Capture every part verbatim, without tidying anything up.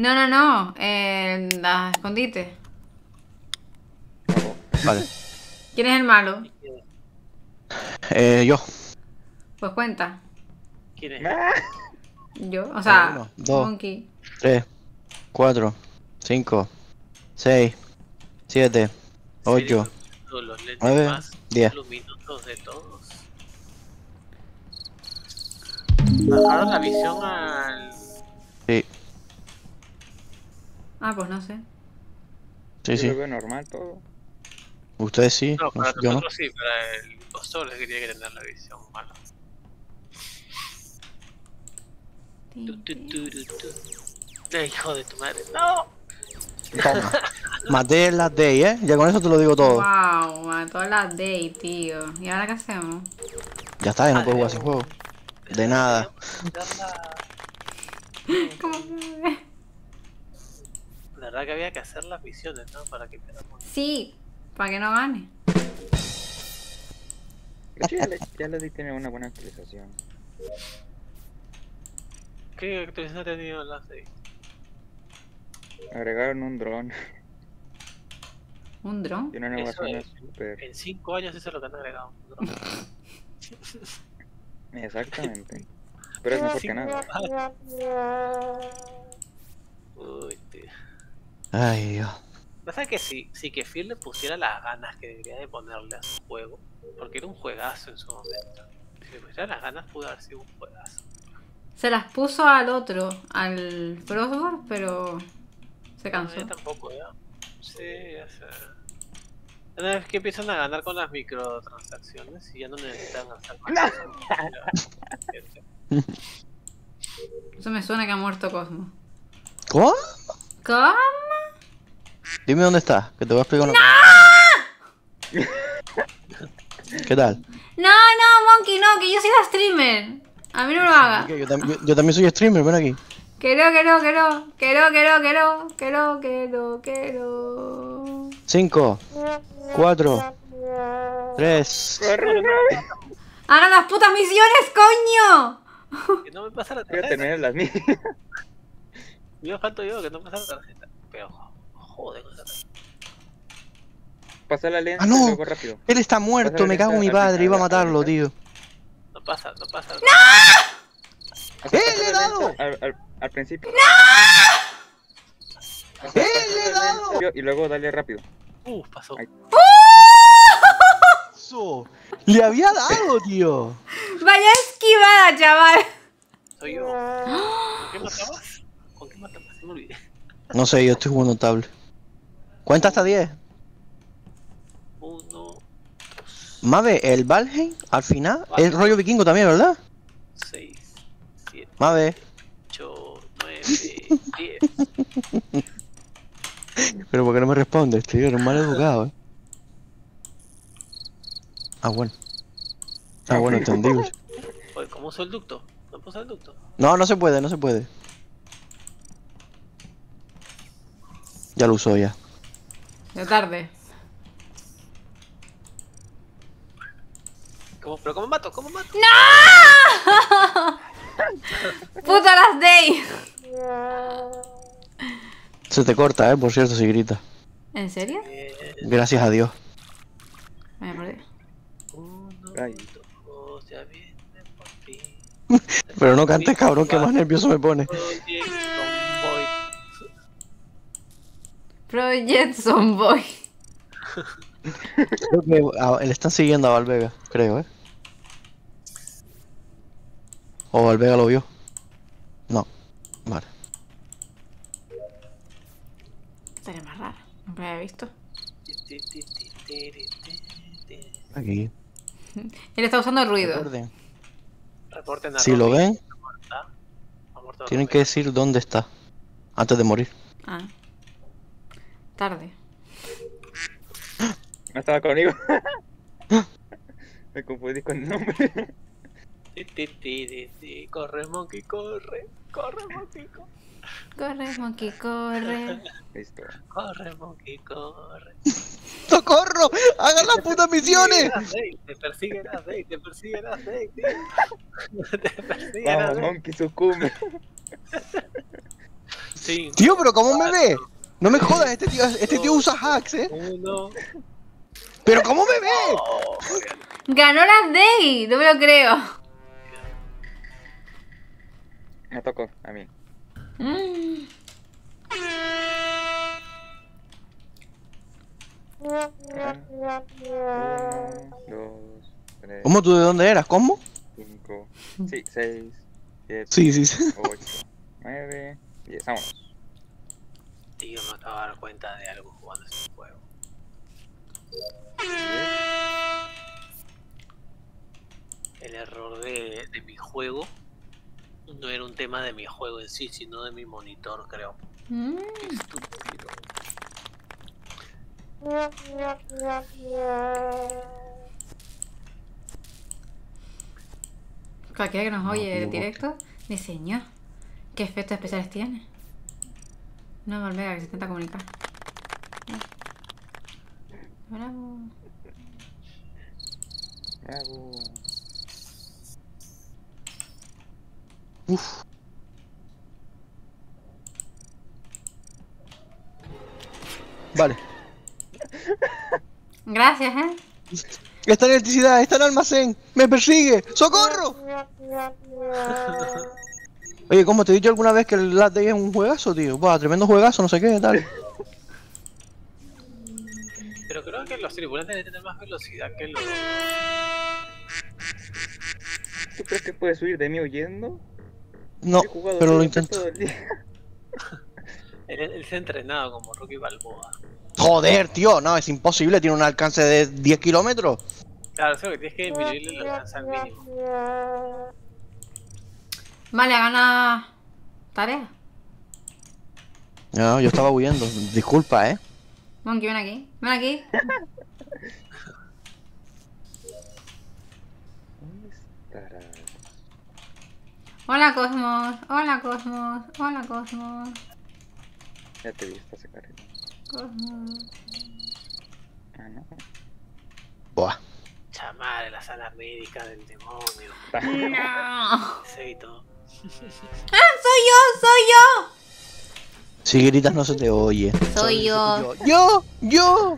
No, no, no. Eh, la escondite. Vale. ¿Quién es el malo? Eh, yo. Pues cuenta. ¿Quién es? Yo, o sea, uno, dos, Monkey. Tres, cuatro, cinco, seis, siete, ocho, nueve, diez. Los minutos de todos. Bajaron la visión al... Sí. Ah, pues no sé. Sí, sí. Yo lo veo normal todo. Ustedes sí. No, para no, nosotros no. Sí, para el impostor es que tiene que tener la visión mala. Tu, tu, tu, tu, tu. Eh, hijo de tu madre. No. Toma. Maté Last Day, eh. Ya con eso te lo digo todo. Wow, mató Last Day, tío. ¿Y ahora qué hacemos? Ya está, ya no puedo jugar ese juego. De nada. ¿Cómo se... La verdad que había que hacer las misiones, ¿no? Para que quedamos... Sí, para que no gane. Ya le, ya le di tener una buena actualización. ¿Qué actualización ha tenido la seis? Agregaron un dron. ¿Un dron? Tiene una es, super... En cinco años eso es lo que han agregado, un dron. Exactamente. Pero es mejor que nada. Uy, tío. Ay, Dios. Pasa que si, si Kefir le pusiera las ganas que debería de ponerle a su juego, porque era un juegazo en su momento, si le pusiera las ganas pudo haber sido un juegazo. Se las puso al otro, al Frostborn, pero se cansó. No, yo tampoco, ya. Sí, ya sé. Una vez que empiezan a ganar con las microtransacciones y ya no necesitan hacer más. No. Eso me suena que ha muerto Cosmo. ¿Cómo? ¿Cómo? Dime dónde está, que te voy a explicar una cosa. ¡No! ¿Qué tal? No, no, Monkey, no, que yo soy la streamer. A mí no me lo hagas. Yo, yo, yo también soy streamer, ven aquí. Que no, que no, que no, que no, que no, que no, que no, que no, que no. Cinco, cuatro, tres. ¡Hagan las putas misiones, coño! Que no me pasa la tarjeta. Voy a tener las mías. Yo falto yo, que no pasa la tarjeta. Pero... Joder, pasa la lenta. Ah, no, rápido. Él está muerto, me cago en mi padre, iba a matarlo, tío. No pasa, no pasa. ¡No! ¡Eh, le he dado! Al, al, al principio. ¡No! ¡Eh, le he dado! Y luego dale rápido. Uf, pasó. ¡Uh! ¡Le había dado, tío! Vaya esquivada, chaval. Soy yo. ¿Con qué matabas? ¿Con qué matabas? Se me olvidé. No sé, yo estoy jugando tablet. Cuenta hasta diez. Uno. Mave, el Valheim, al final, vale. Es rollo vikingo también, ¿verdad? seis, siete, Mave. ocho, nueve, diez. Pero ¿por qué no me respondes, tío? Eres mal educado, eh. Ah, bueno. Ah, bueno, entendido. Oye, ¿cómo uso el ducto? ¿No puedo usar el ducto? No, no se puede, no se puede. Ya lo uso ya. Ya tarde. ¿Cómo? ¿Pero cómo mato? ¿Cómo mato? ¡No! ¡Puta Last Day! Se te corta, eh, por cierto, si gritas. ¿En serio? Gracias a Dios. Vaya por Dios. Uno, ya viene por ti. Pero no cantes, cabrón, que más nervioso me pone. Project Zomboy. Creo que a, le están siguiendo a Valvega, creo, ¿eh? ¿O Valvega lo vio? No, vale. Esta es más rara, nunca la había visto. Aquí. Él está usando ruido. Reporten. Reporten a si Robbie. Lo ven, muerta, tienen que decir dónde está antes de morir. Ah. Tarde. No estaba conmigo. Me confundí con el nombre. Corre, Monkey, corre. Corre, Monkey, corre. Corre, Monkey, corre. Listo. Corre, Monkey, corre. ¡Socorro! ¡Hagan las putas misiones! Te persiguen a seis, te persiguen a seis, te persiguen a seis. Monkey sucumbe. Sí. Tío, pero como un bebé. No me jodas, este tío, este tío usa hacks, eh. Uno. Pero como un bebé. Ganó Last Day, no me lo creo. Me tocó, a mí. Mm. uno, dos, tres. ¿Cómo tú de dónde eras? ¿Cómo? cinco, sí, seis, siete, sí, sí. ocho, nueve, diez, vámonos. Tío, no estaba a dar cuenta de algo jugando ese juego. El error de, de mi juego no era un tema de mi juego en sí, sino de mi monitor, creo. Mm. Qué estúpido. Cualquiera que nos oye en directo dice, señor, ¿qué efectos especiales tiene? No, volver a que se intenta comunicar. Bravo. Bravo. Uff. Vale. Gracias, eh. Esta electricidad, está en el almacén, me persigue, ¡socorro! Oye, ¿cómo te he dicho alguna vez que el Last Day es un juegazo, tío? Buah, tremendo juegazo, no sé qué, tal. Pero creo que los tripulantes deben tener más velocidad que los... ¿Tú crees que puedes huir de mí huyendo? No, pero lo intento. Él se ha entrenado como Rocky Balboa. Joder, tío, no, es imposible, tiene un alcance de diez kilómetros. Claro, solo que tienes que disminuirle el alcance al mínimo. Vale, gana tarea. No, yo estaba huyendo, disculpa, eh. Monkey, ven aquí, ven aquí. ¿Dónde estará? Hola, Cosmos, hola, Cosmos, hola, Cosmos. Ya te vi, estás acá arriba. Ah, no. Buah. Chamar la sala médica del demonio. No. Sí, todo. ¡Ah! ¡Soy yo! ¡Soy yo! Si gritas no se te oye. Soy, soy yo. yo. ¡Yo!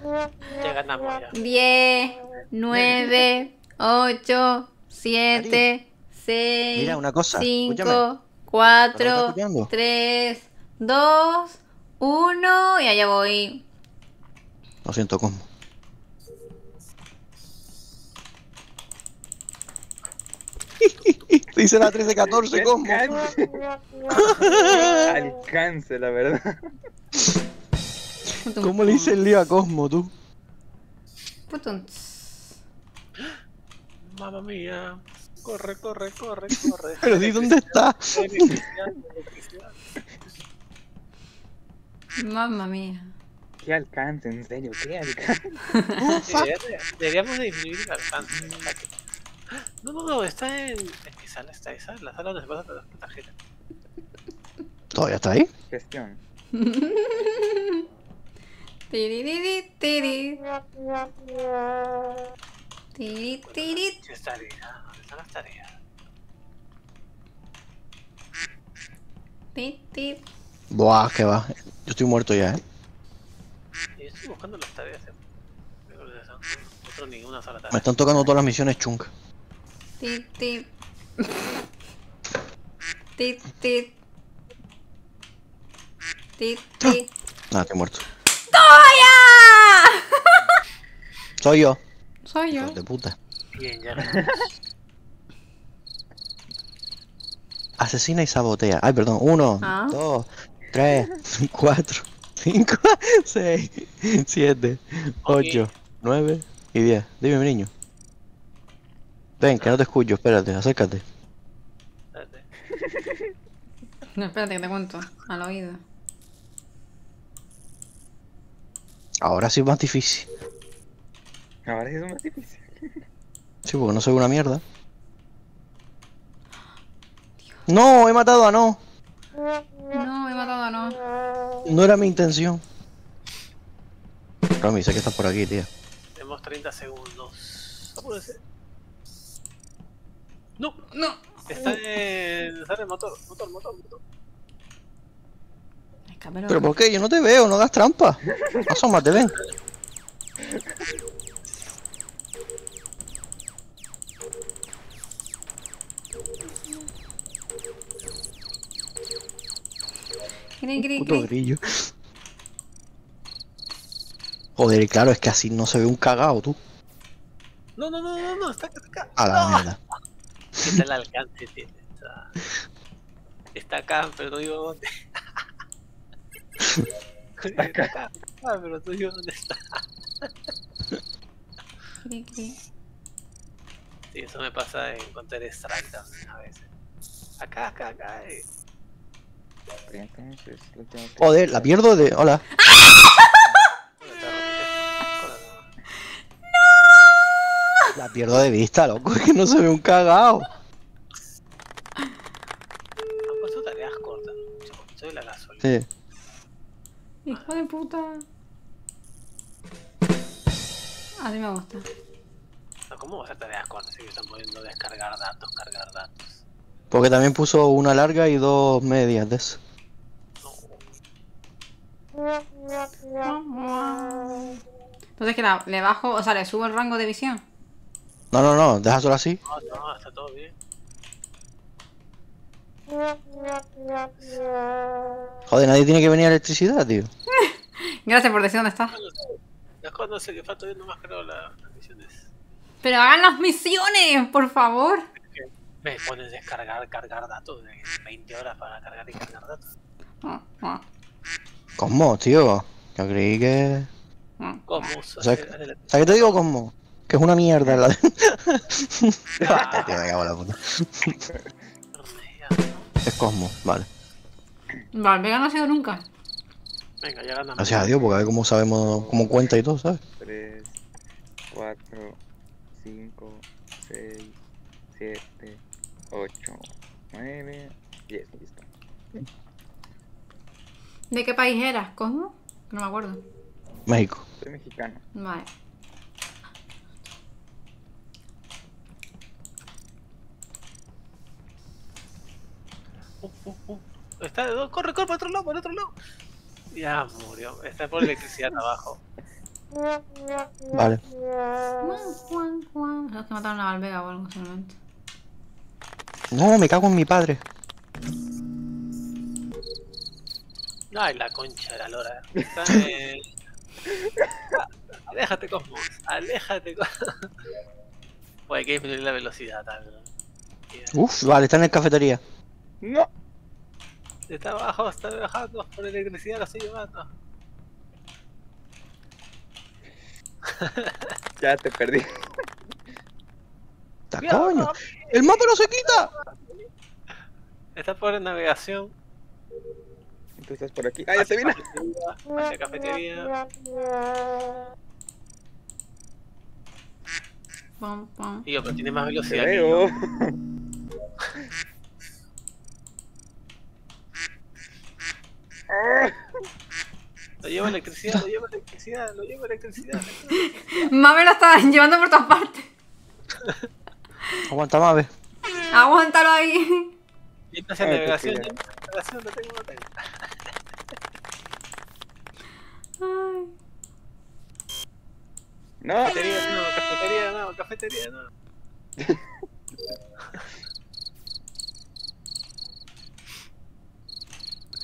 ¡Yo! Ya ganamos ya. diez, nueve, ocho, siete, seis. Mira, una cosa. cinco, cuatro, tres, dos. Uno, y allá voy. Lo siento, ¿cómo? Se hice la trece catorce, ¿cómo? Alcance, la verdad. ¿Cómo le hice el lío a Cosmo, tú? Putón. Mamma mía. Corre, corre, corre, corre. Pero di, ¿dónde está? Mamma mía. Qué alcance, en serio, qué alcance. Deberíamos disminuir el alcance. No, no, no, está en... ¿En qué sala está esa? La sala donde se pasa la tarjeta. ¿Todavía está ahí? Gestión. Tiri, tiri. Tiri, tiri. ¿Dónde están las tareas? Tiri, tiri. Buah, que va. Yo estoy muerto ya, eh. Yo estoy buscando las tareas, eh. Otro, ninguna sola tarea. Me están tocando todas las misiones chunca. Tit, tit. Tit, tit. Tit, tit. Nada, estoy muerto. ¡Toya! Soy yo. Soy yo. Hijo de puta. Bien, ya. Asesina y sabotea. Ay, perdón. Uno, ah. dos. tres, cuatro, cinco, seis, siete, ocho, nueve y diez. Dime, mi niño. Ven, que no te escucho. Espérate, acércate. Espérate. No, espérate que te cuento. Al oído. Ahora sí es más difícil. Ahora sí es más difícil. Sí, porque no soy una mierda. Dios. No, he matado a no. No, he matado a no. No era mi intención. Rami, sé que estás por aquí, tío. Tenemos treinta segundos. ¿Cómo puede ser? No, no. Está en el motor, motor, motor, motor. Cameron. ¿Pero por qué? Yo no te veo, no hagas trampa. Asómate, ven. Puto grillo. Joder, claro, es que así no se ve un cagao, tú. No, no, no, no, no, está acá, está acá. A la mierda. ¿Qué tal el alcance, tío? Está... está acá, pero no digo dónde. Está acá, pero no digo dónde está. Cri, cri. Sí, eso me pasa de encontrar extractas a veces. Acá, acá, acá. Eh. Joder, la pierdo de... Hola. ¡No! La pierdo de vista, loco, es que no se ve un cagao. Han puesto tareas cortas. Soy la gasolina. Sí. Hijo de puta. Así me gusta. ¿Cómo va a ser tareas cortas si me están poniendo descargar datos, cargar datos? Porque también puso una larga y dos medias de eso. Entonces que la, le bajo, o sea, le subo el rango de visión. No, no, no, deja solo así. No, no, está todo bien. Joder, nadie tiene que venir a electricidad, tío. Gracias por decir dónde está. No, no sé, que falta bien, nomás creo las misiones. Pero hagan las misiones, por favor. Me pones descargar, cargar datos, veinte horas para cargar y cargar datos. ¿Cómo, tío? Yo creí que... ¿Cómo? O sea, ¿qué te digo, Cosmo? Que es una mierda la de... Ah. Tío, me cago en la puta. Es Cosmo, vale. Vale, Vega no ha sido nunca. Venga, ya ganamos. Gracias a Dios, porque a ver cómo sabemos, cómo cuenta y todo, ¿sabes? tres, cuatro, cinco, seis, siete, ocho, nueve, diez, listo. ¿De qué país eras, Cosmo? No me acuerdo. México. Soy mexicano. Vale. Uh, uh, uh. Está de dos, corre, corre, para otro lado, para otro lado. Ya murió, está por electricidad abajo. Vale. Juan, Juan, Los que mataron a Valvega o algo solamente. No, me cago en mi padre. Ay, la concha de la lora. Está en... Aléjate, Cosmos. Aléjate, Cosmos. Pues hay que disminuir la velocidad, tal. Uff, vale, está en la cafetería. No. Está abajo, está bajando por electricidad, lo estoy llevando. Ya te perdí. ¡Está coño! ¡El mapa no se quita! Está por navegación. Tú estás por aquí. ¡Ah, ya te vine! Hacia cafetería. Tío, pero tiene más velocidad que yo. Lo llevo electricidad, lo llevo electricidad, lo llevo electricidad. Mame lo está llevando por todas partes. Aguanta, Mame. Aguántalo ahí. Ya está haciendo navegación, ya está haciendo navegación, lo tengo, lo tengo. Ay. No, cafetería, no, cafetería, no, cafetería, no.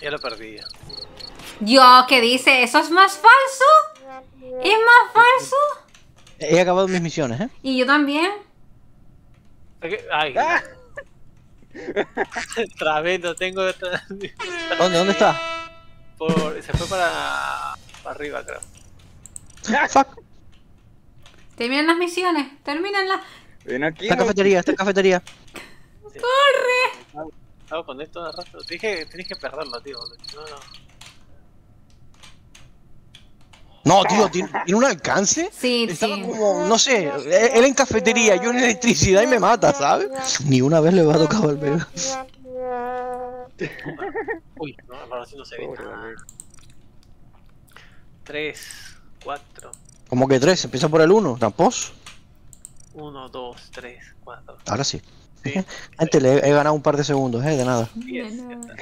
Ya lo perdí. Ya. Dios, ¿qué dice? ¿Eso es más falso? ¿Es más falso? He acabado mis misiones, ¿eh? Y yo también. Ay. ¡Ah! Tremendo, tengo... ¿Dónde? ¿Dónde está? Por... Se fue para... para arriba, creo. Fuck. Terminan las misiones, terminan las... Ven aquí. Esta cafetería, esta cafetería. Sí. ¡Corre! Estaba con esto de rato. Dije que tenés que perderlo, tío. No, no. No, tío, ¿tiene, ¿tiene un alcance? Sí, estaba sí. Como, no sé, él en cafetería, yo en electricidad y me mata, ¿sabes? Ni una vez le va a tocar al bebé. Uy, no, ahora sí no se ve. Tres, cuatro. ¿Cómo que tres? Empieza por el uno, ¿tampoco? Uno, dos, tres, cuatro. Ahora sí. sí Antes le he, he ganado un par de segundos, ¿eh? De nada. Diez, ya está.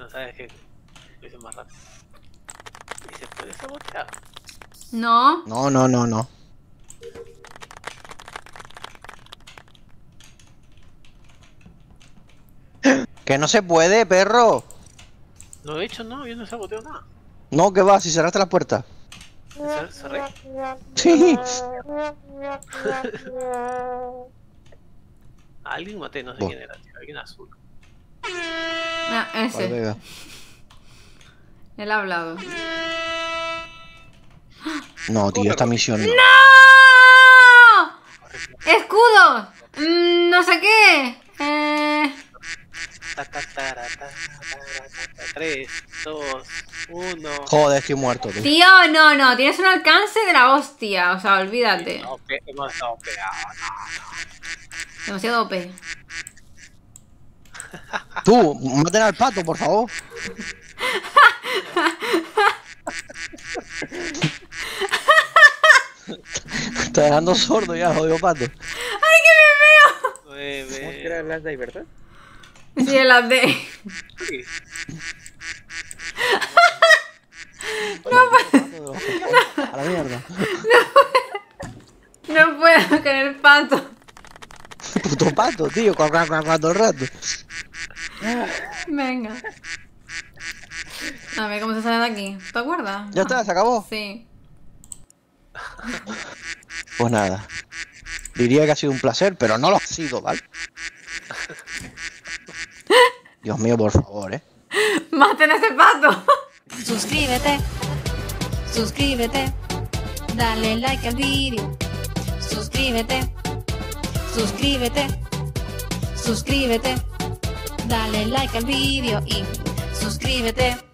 No sabes qué. Lo hice más rápido. ¿Y se puede sabotear? No. No, no, no, no. Que no se puede, perro. No, de hecho no, yo no saboteo nada. No, que va, si cerraste la puerta. ¿Cerré? Sí. Alguien maté, no sé Bo. quién era, tío. Alguien azul. Ah, ese. Vale, él ha hablado. No, tío, esta misión. ¡No! ¡No! ¡Escudo! Mm, no sé qué. Eh... tres, dos, uno. Joder, estoy muerto, tío. Tío, no, no, tienes un alcance de la hostia. O sea, olvídate. No, no, no, demasiado O P. Tú, maten al pato, por favor. Está dejando sordo ya, jodido pato. ¡Ay, que me veo! ¿Cómo era Last Day, verdad? Sí, el Last Day. No puedo. A la mierda. No puedo con el pato. Puto pato, tío, con todo el rato. Venga. A ver cómo se sale de aquí. ¿Te acuerdas? Ya está, se acabó. Sí. Pues nada. Diría que ha sido un placer, pero no lo ha sido, ¿vale? Dios mío, por favor, ¿eh? ¡Maten a ese pato! Suscríbete. Suscríbete. Dale like al vídeo. Suscríbete. Suscríbete, suscríbete, dale like al vídeo y suscríbete.